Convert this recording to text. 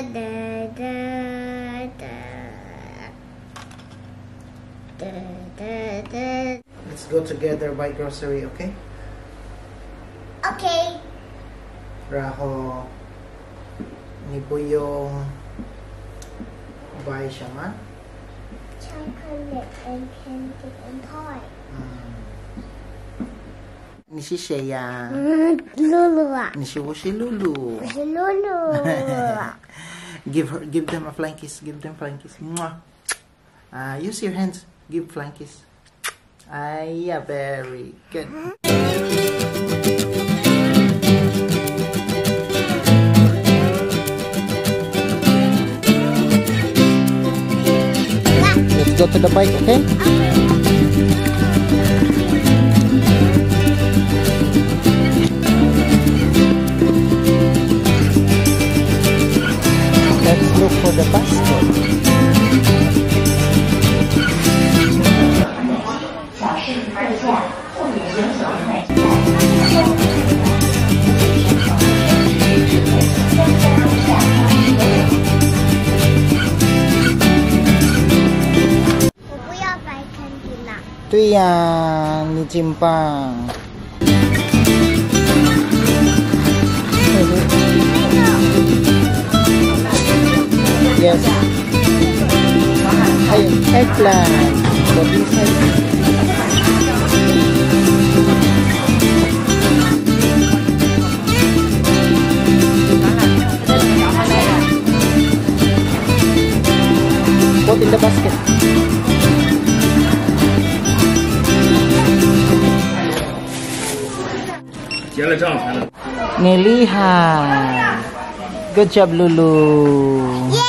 Let's go together buy grocery, okay? Okay. Raho, ni po yung buy siya nga? Chocolate and candy and toy. Ni si Shea. Lulu. Ni si Lulu. Lulu. Give them a flying kiss. Give them flying kiss. Mwah. Use your hands. Give flying kiss. Yeah, very good. Let's go to the bike, okay? Let's look for the passport. Itu yang dicimpang. Yes. Ayo, eggplant. Put in the basket. Nilihan. Good job, Lulu.